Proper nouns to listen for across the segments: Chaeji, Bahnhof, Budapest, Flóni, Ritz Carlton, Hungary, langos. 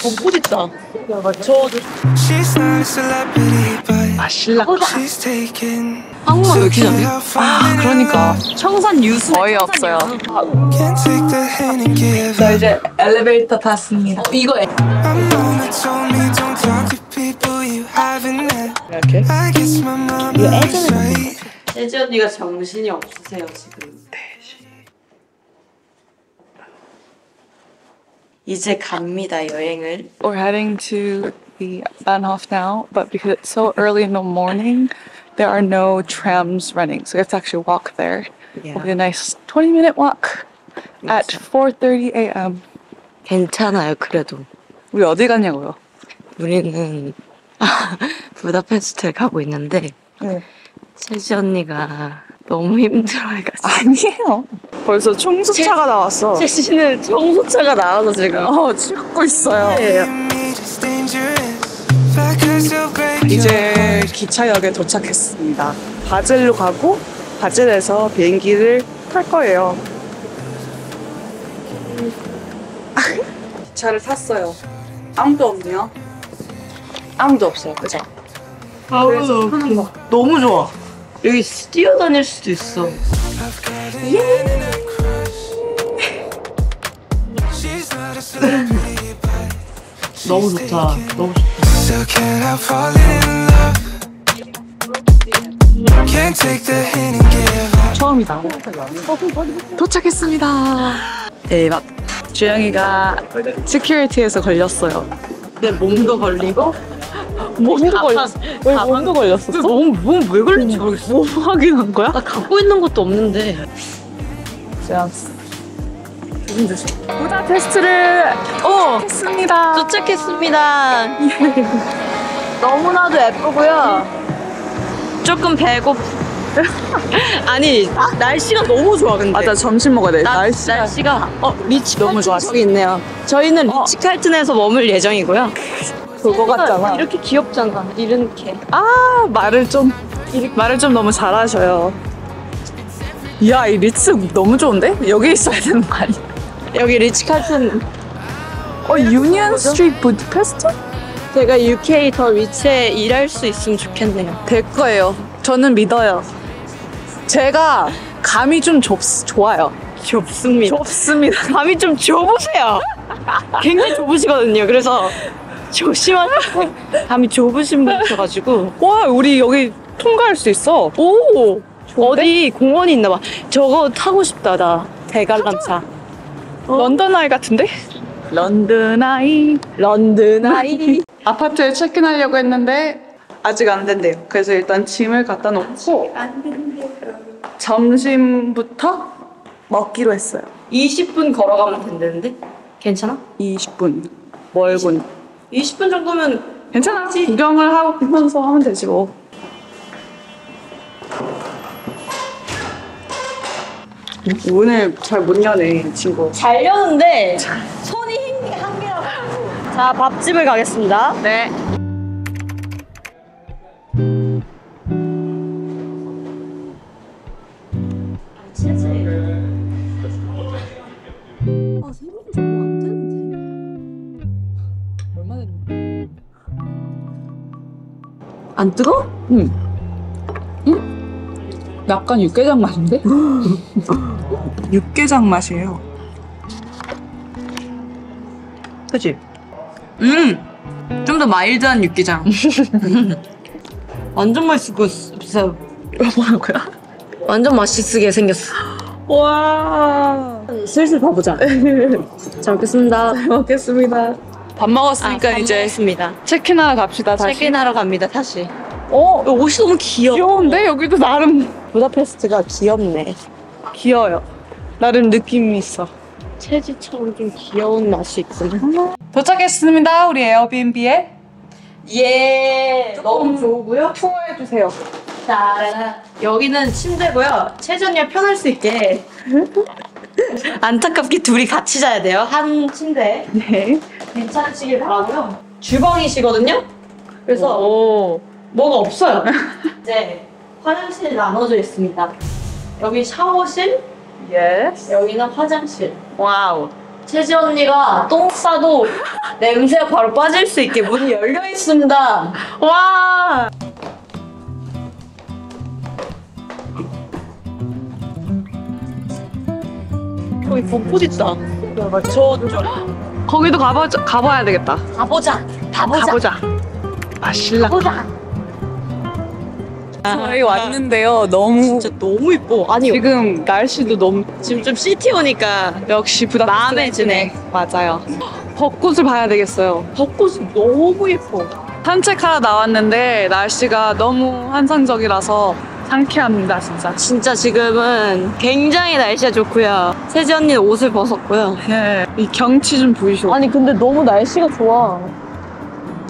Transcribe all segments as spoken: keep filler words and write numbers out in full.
보고 싶다. 저... 아, 신라가 한국만 왜 이렇게 잘해? 아, 그러니까 청산 유수 어이없어요. 아. 저 이제 엘리베이터 탔습니다. 어, 이거 에... 이렇게? 이거 애정이... 채지 언니가 정신이 없으세요, 지금. 이제 갑니다, 여행을. We're heading to the Bahnhof now, but because it's so early in the morning, there are no trams running, so we have to actually walk there. Yeah. It'll be a nice twenty minute walk at four thirty a m 괜찮아요, 그래도. 우리 어디 가냐고요? 우리는 부다페스트에 가고 있는데 네. 채지 언니가 너무 힘들어해가지고. 아니에요. 벌써 청소차가 제, 나왔어. 채씨는 청소차가 나와서 지금 어, 찍고 있어요. 네. 이제 기차역에 도착했습니다. 바젤로 가고 바젤에서 비행기를 탈 거예요. 기차를 탔어요. 아무도 없네요. 아무도 없어요. 그죠? 아무도 없어. 너무 좋아. 여기 뛰어다닐 수도 있어. 예! 너무 좋다. 너무 좋다. 처음이다. 도착했습니다. 대박. 주영이가 시큐리티에서 걸렸어요. 내 몸도 걸리고 몸도 걸렸어. 왜 몸도 걸렸었어? 몸 왜 걸린지 모르겠어. 몸 확인한 거야? 나 갖고 있는 것도 없는데. 자, 조심 조심. 부다페스트를 도착했습니다. 도착했습니다. 너무나도 예쁘고요. 조금 배고. 아니 날씨가 너무 좋아 근데. 맞아 점심 먹어야 돼. 나, 날씨가. 날씨가 어 리치 너무 좋았어. 저기 있네요. 저희는 어. 리츠 칼튼에서 머물 예정이고요. 그거 같잖아. 이렇게 귀엽잖아. 이렇게. 아 말을 좀 이렇게. 말을 좀 너무 잘하셔요. 이야 이 리츠 너무 좋은데? 여기 있어야 되는 거 아니야? 여기 리츠 칼튼. 어 유니언 스트리트 부다페스트? 제가 유케이 더 리츠에 일할 수 있으면 좋겠네요. 될 거예요. 저는 믿어요. 제가 감이 좀 좁, 좋아요. 좁습니다. 좁습니다. 감이 좀 좁으세요. 굉장히 좁으시거든요. 그래서 조심하세요. 감이 좁으신 분이셔가지고. 와, 우리 여기 통과할 수 있어. 오! 좋은데? 어디 공원이 있나 봐. 저거 타고 싶다, 나. 대관람차. 어. 런던 아이 같은데? 런던 아이. 런던 아이. 아파트에 체크인하려고 했는데 아직 안 된대요. 그래서 일단 짐을 갖다 놓고 안 된대요. 점심부터 먹기로 했어요. 이십 분 걸어가면 된다는데? 괜찮아? 이십 분. 멀군. 이십 분 정도면 괜찮아. 그치? 구경을 하면서 하면 되지 뭐. 오늘 잘 못 여네 친구. 잘 여는데 손이 힘이 한계라고. 자, 밥집을 가겠습니다. 네. 안 뜨거? 응. 응? 약간 육개장 맛인데? 육개장 맛이에요. 그치? 음! 좀 더 마일드한 육개장. 완전 맛있고 진짜 뭐라고요? 완전 맛있게 생겼어. 와. 슬슬 봐보자. 잘 먹겠습니다. 잘 먹겠습니다. 밥 먹었으니까 아, 밥 이제 먹었습니다. 체크인하러 갑시다. 다시. 체크인하러 갑니다. 다시. 어, 옷이 너무 귀여워. 귀여운데? 여기도 나름 부다페스트가 귀엽네. 귀여워요. 나름 느낌이 있어. 채지처럼 좀 귀여운 맛이 있구나. 도착했습니다. 우리 에어비앤비에. 예. 너무 좋고요. 투어해주세요. 자, 여기는 침대고요. 채지 언니가 편할 수 있게. 안타깝게 둘이 같이 자야 돼요. 한 침대. 네. 괜찮으시길 바라고요. 주방이시거든요? 그래서 오. 뭐가 없어요. 이제 화장실이 나눠져 있습니다. 여기 샤워실, 예스. 여기는 화장실. 와우. 채지 언니가 똥 싸도 냄새가 바로 빠질 수 있게 문이 열려 있습니다. 와. 거기 벚꽃 있다. 저쪽. 거기도 가봐 가봐야 되겠다. 가보자. 가보자. 가보자. 마실라. 가보자. 저희 왔는데요. 너무 진짜 너무 이뻐. 아니 지금 날씨도 너무 지금 좀 시티 오니까 역시 부다페스트 마음에 드네. 맞아요. 벚꽃을 봐야 되겠어요. 벚꽃이 너무 예뻐. 산책하러 나왔는데 날씨가 너무 환상적이라서 상쾌합니다. 진짜 진짜 지금은 굉장히 날씨가 좋고요. 채지 언니는 옷을 벗었고요. 네, 이 경치 좀 보이시오. 아니 근데 너무 날씨가 좋아.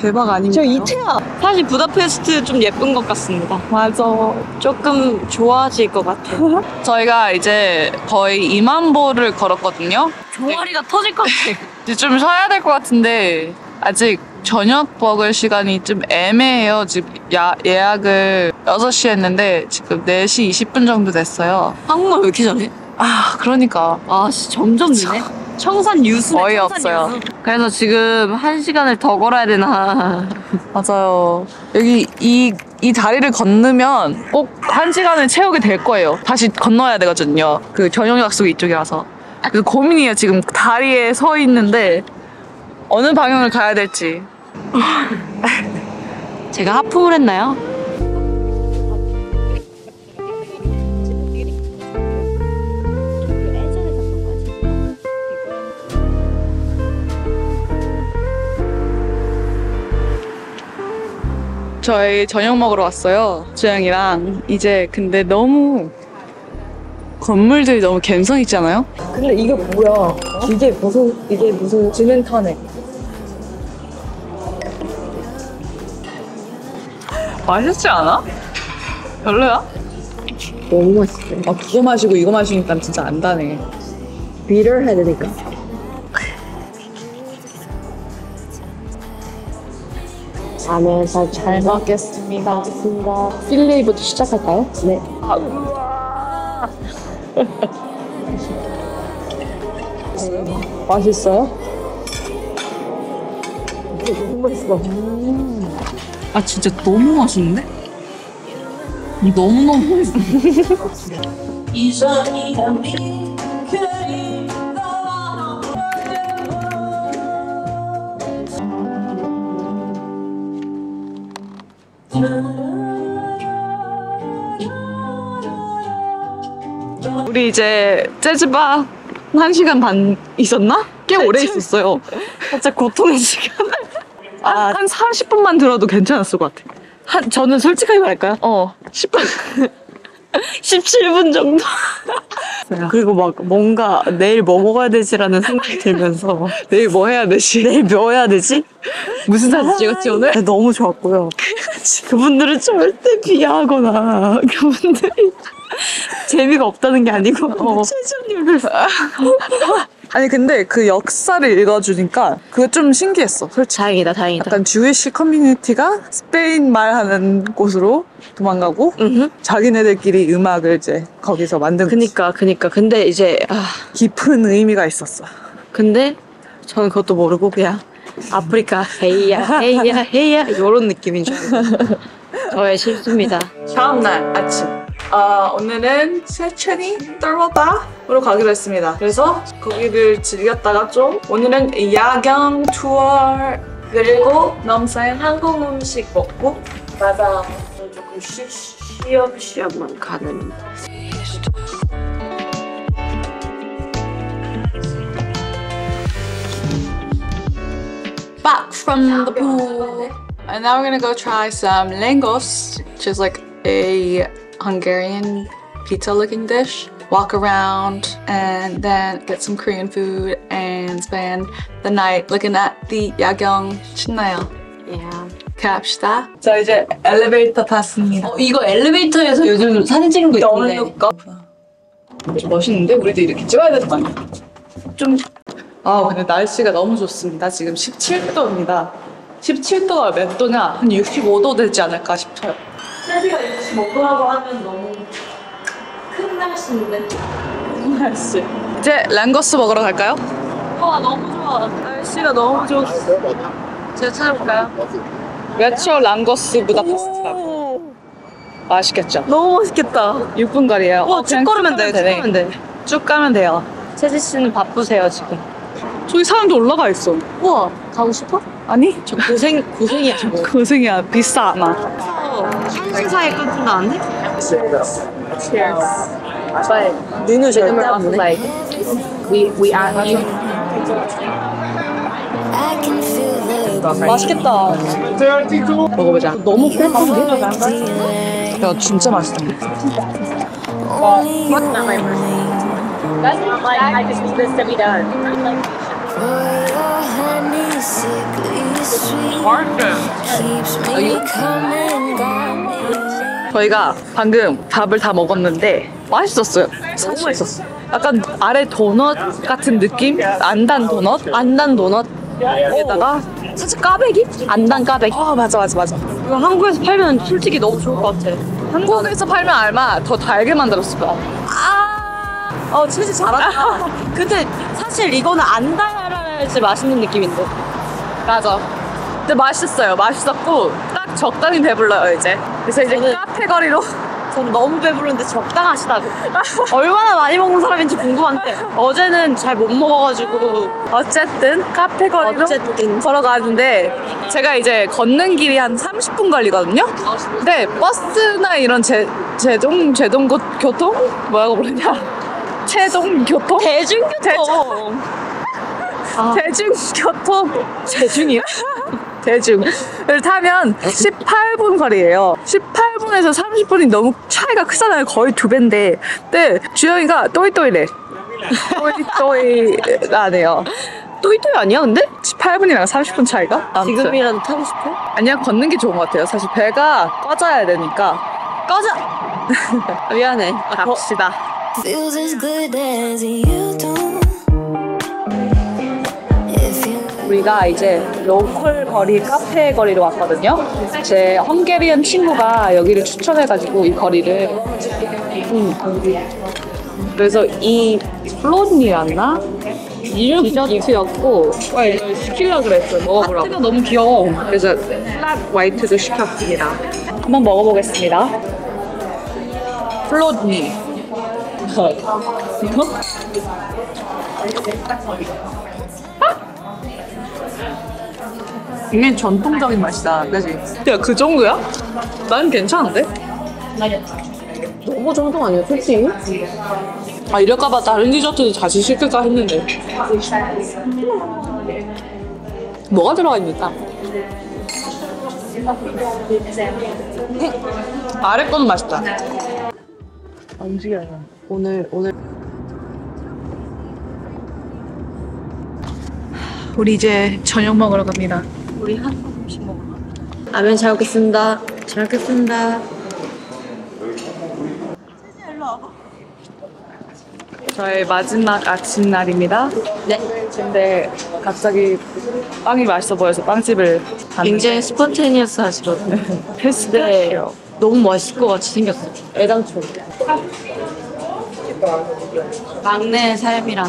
대박 아닙니까? 저 이태야! 사실 부다페스트 좀 예쁜 것 같습니다. 맞아. 조금 좋아질 것 같아요. 저희가 이제 거의 이만 보를 걸었거든요. 종아리가 네. 터질 것 같아. 이제 좀 쉬어야 될 것 같은데 아직 저녁 먹을 시간이 좀 애매해요. 지금 야, 예약을 여섯 시에 했는데 지금 네 시 이십 분 정도 됐어요. 한국말 왜 이렇게 잘해? 아 그러니까. 아 점점 이네. 청산 유수네. 어이 청산 없어요. 유수. 그래서 지금 한 시간을 더 걸어야 되나. 맞아요. 여기 이, 이 다리를 건너면 꼭 한 시간을 채우게 될 거예요. 다시 건너야 되거든요. 그 저녁 약속이 이쪽이라서. 그래서 고민이에요. 지금 다리에 서 있는데 어느 방향을 가야 될지. 제가 하품을 했나요? 저희 저녁 먹으러 왔어요. 주영이랑. 이제 근데 너무 건물들이 너무 갬성 있잖아요? 근데 이게 뭐야? 어? 이게 무슨, 이게 무슨 지멘타네. 맛있지 않아? 별로야? 너무 맛있어. 아, 그거 마시고 이거 마시니까 진짜 안다네. 비를 해야 되니까. 안에서 잘 먹겠습니다. 필레이부터 시작할까요? 네. 아, 우와. 맛있어요? 너무 맛있어. 음. 아 진짜 너무 맛있는데? 너무너무 맛있어. 우리 이제 재즈바 한 시간 반 있었나? 꽤 오래 있었어요. 진짜 고통의 시간. 한, 아, 한 사십 분만 들어도 괜찮았을 것 같아. 한, 저는 솔직하게 말할까요? 어. 십 분. 십칠 분 정도? 그리고 막 뭔가 내일 뭐 먹어야 되지라는 생각이 들면서 내일 뭐 해야 되지? 내일 뭐 해야 되지? 무슨 사진 찍었지 오늘? 네, 너무 좋았고요. 그분들은 절대 비하하거나 그분들이 재미가 없다는 게 아니고 최준님을 아니 근데 그 역사를 읽어주니까 그게 좀 신기했어. 솔직히. 다행이다 다행이다. 약간 주이시 커뮤니티가 스페인 말하는 곳으로 도망가고 으흠. 자기네들끼리 음악을 이제 거기서 만든 그니까 거지. 그니까 근데 이제 아... 깊은 의미가 있었어. 근데 저는 그것도 모르고 그냥 아프리카 헤이야 헤이야 헤이야 이런 느낌인 줄 알고. 저의 실수입니다. 다음날 아침 아, 오늘은 세첸이 떨어다로 가기로 했습니다. 그래서 거기를 즐겼다가 좀 오늘은 야경 투어 그리고 넘사인 한국 음식 먹고 맞아 조금 쉬엄쉬엄만 가는 Back from the pool and now we're gonna go try some langos which is like a Hungarian pizza looking dish. Walk around and then get some Korean food and spend the night looking at the 야경. 신나요? Yeah. 갑시다. 자 이제 엘리베이터 탔습니다. 어, 이거 엘리베이터에서 요즘 사진 찍는 거 있던데. 멋있는데? 우리도 이렇게 찍어야 되는 거 아니야? 좀... 아 근데 날씨가 너무 좋습니다. 지금 십칠 도입니다. 십칠 도가 몇 도냐? 한 육십오 도 되지 않을까 싶어요. 세비가 육십오 도라고 하면 너무 큰 날씨인데. 큰 날씨. 이제 랑거스 먹으러 갈까요? 와 너무 좋아. 날씨가 너무 좋았어. 제가 찾아볼까요? 메트로 랑거스 부다페스트라고. 맛있겠죠? 너무 맛있겠다. 육 분거리예요. 와, 쭉 걸으면 돼, 쭉 가면 돼. 쭉 가면 돼요. 채지 씨는 바쁘세요 지금. 저기 사람도 올라가 있어. 우와, 가고 싶어? 아니, 저 고생, 고생이야 저거. 고생이야, 비싸 아마. 한시 사이에 끊긴다 안 돼? Cheers. But Nuno should have like we we are you. 맛있겠다. 먹어보자. 너무 꿀맛인데? 야 진짜 맛있다. 와, 맛있다. That's not like I just need this to be done. 저희가 방금 밥을 다 먹었는데 맛있었어요. 너무 맛있었어. 약간 아래 도넛 같은 느낌? 안단 도넛? 안단 도넛에다가 사실 까베기? 안단 까베기. 아 맞아 맞아 맞아. 이거 한국에서 팔면 솔직히 너무 좋을 것 같아. 한국에서 팔면 아마 더 달게 만들었을 거야. 아, 어 진짜 잘한다. 근데 사실 이거는 안 달아야지 맛있는 느낌인데. 맞아. 근데 맛있었어요. 맛있었고 딱 적당히 배불러요 이제. 그래서 이제 저는... 카페 거리로. 전 너무 배부른데 적당하시다고. 얼마나 많이 먹는 사람인지 궁금한데 어제는 잘 못 먹어가지고. 어쨌든 카페 거리로 어쨌든 걸어가는데 제가 이제 걷는 길이 한 삼십 분 걸리거든요. 근데 버스나 이런 제, 제동 제동 고, 교통 뭐라고 부르냐? 제동 교통? 대중교통. 대중. 아. 대중교통. 대중이요? 대중을 타면 십팔 분 거리예요. 십팔 분에서 삼십 분이 너무 차이가 크잖아요. 거의 두 배인데. 근데 주영이가 또이또이래. 또이또이라네요. 또이또이 아니야 근데? 십팔 분이랑 삼십 분 차이가? 아무튼. 지금이라도 타고 싶어? 아니야 걷는 게 좋은 것 같아요. 사실 배가 꺼져야 되니까. 꺼져! 미안해. 아, 갑시다. 우리가 이제 로컬 거리 카페 거리로 왔거든요. 제 헝게리안 친구가 여기를 추천해가지고 이 거리를 음. 그래서 이 플로니였나? 이름 디저트였고 이걸 시키려고 그랬어요. 먹어보라고. 하트가 너무 귀여워. 그래서 플랫 화이트도 시켰습니다. 한번 먹어보겠습니다. 플로니 이거? 이게 전통적인 맛이다, 그지? 야, 그 정도야? 난 괜찮은데? 너무 정통 아니야, 솔직히? 아, 이럴까봐 다른 디저트도 다시 시킬까 했는데. 뭐가 들어가 있니까? 아래 거는 맛있다. 안 움직여요. 오늘, 오늘. 우리 이제 저녁 먹으러 갑니다. 우리 한국 음식 먹으러 갑니다. 라면 잘 먹겠습니다. 잘 먹겠습니다. 채지야 일로 와봐. 저의 마지막 아침 날입니다. 네. 근데 갑자기 빵이 맛있어 보여서 빵집을 갔는데 굉장히 스폰테니어스 하시거든요. 했을 때 너무 맛있을 것 같이 생겼어요. 애당초. 막내의 삶이란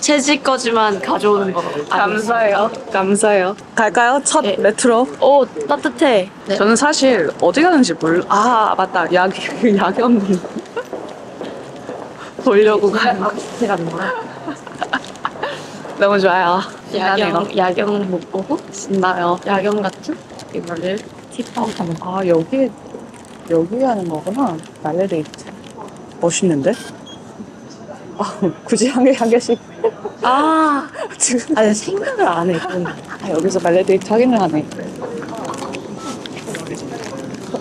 채지 거지만 가져오는 거 감사해요. 감사해요. 갈까요? 첫 네. 메트로. 오 따뜻해. 네. 저는 사실 어디 가는지 몰라. 아 맞다. 약이 약이 없는 보려고 가는 거. 아프트라는 거야. 너무 좋아요. 야경 야경 못 보고 신나요. 야경 같은 이거를 팁하고 가면. 아 여기 여기 하는 거구나. 말레리트. 멋있는데? 아, 굳이 한 개, 한 개씩. 아, 지금. 아니, 생각을 안 해. 아, 여기서 말레데이트 확인을 안 해.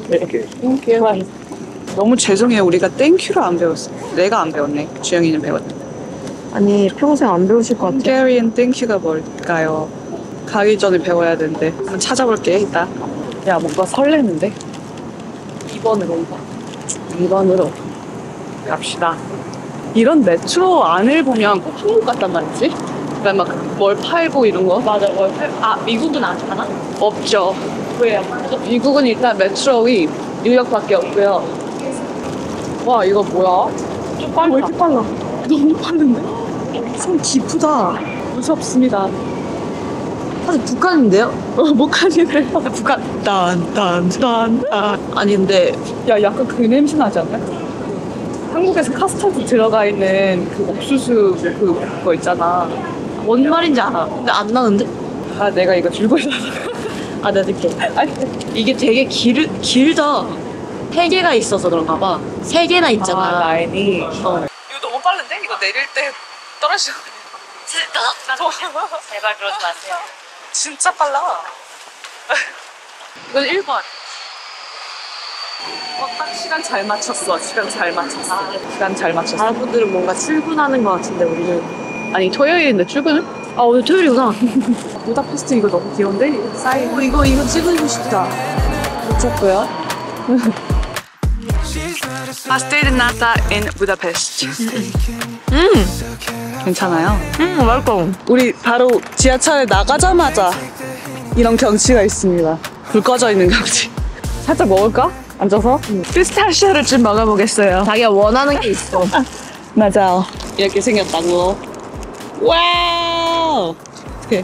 땡큐. 너무 죄송해요. 우리가 땡큐를 안 배웠어. 내가 안 배웠네. 주영이는 배웠네. 아니, 평생 안 배우실 것 같아요. 헝게리안 땡큐가 뭘까요? 가기 전에 배워야 되는데. 한번 찾아볼게, 이따. 야, 뭔가 설레는데? 이 번으로. 이 번으로. 갑시다. 이런 메트로 안을 보면 꼭 한국 같단 말이지? 그러니까 막 뭘 팔고 이런 거? 맞아, 뭘 팔고. 아, 미국은 안 하나? 없죠. 왜요? 미국은 일단 메트로이 뉴욕밖에 없고요. 와, 이거 뭐야? 좀 빨라. 왜 이렇게 빨라? 너무 빠른데? 참 깊다. 무섭습니다. 사실 북한인데요? 어, 북한이래요. 북한 딴딴딴딴. 아니 근데 야 약간 그 냄새 나지 않나? 한국에서 카스터드 들어가 있는 그 옥수수 그거 있잖아. 뭔 말인지 알아. 근데 안 나는데? 아 내가 이거 들고 있어서. 아 내가 들게. 이게 되게 길, 길다. 세 개가 있어서 그런가 봐. 세 개나 있잖아. 아 라인이. 어. 이거 너무 빠른데? 이거 내릴 때 떨어지는 거 아니야? 진짜? 제발 그러지 마세요. 진짜 빨라. 이건 일 번. 어, 딱 시간 잘 맞췄어. 시간 잘 맞췄어. 아, 시간 잘 맞췄어. 다른 분들은 뭔가 출근하는 것 같은데 우리는. 아니 토요일인데 출근을? 아 오늘 토요일이구나. 부다페스트 이거 너무 귀여운데? 사이드. 오, 이거 이거 찍으고 싶다. 미쳤고요. I stayed in Nata in Budapest. 음, 괜찮아요? 음, 맛있고. 우리 바로 지하철에 나가자마자 이런 경치가 있습니다. 불 꺼져 있는 경치. 살짝 먹을까? 앉아서? 응. 피스타치오를 좀 먹어보겠어요. 자기가 원하는 게 있어. 맞아요. 이렇게 생겼다고. 와우! 어떡해.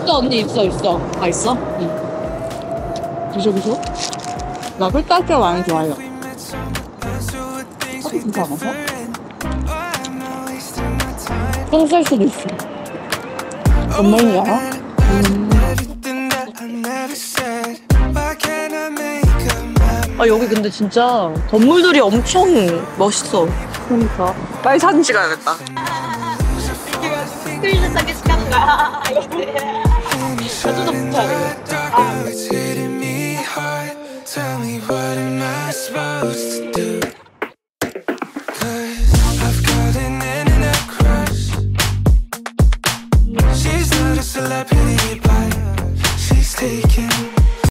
있어 언니, 있어, 있어. 아, 있어? 응. 그죠, 그죠? 나 꿀딱지 많이 좋아해요. 커피 괜찮아서? 좀 쌀 수도 있어. 뭔 말인지 알아? 음. 아 여기 근데 진짜 건물들이 엄청 멋있어. 그러니까 빨리 사진 찍어야겠다. 스크린을 사게 시간 거야. 가져다 붙여야겠다. Tell me what am I supposed to do? Cause I've got an internet crush. She's not a celebrity, but she's taking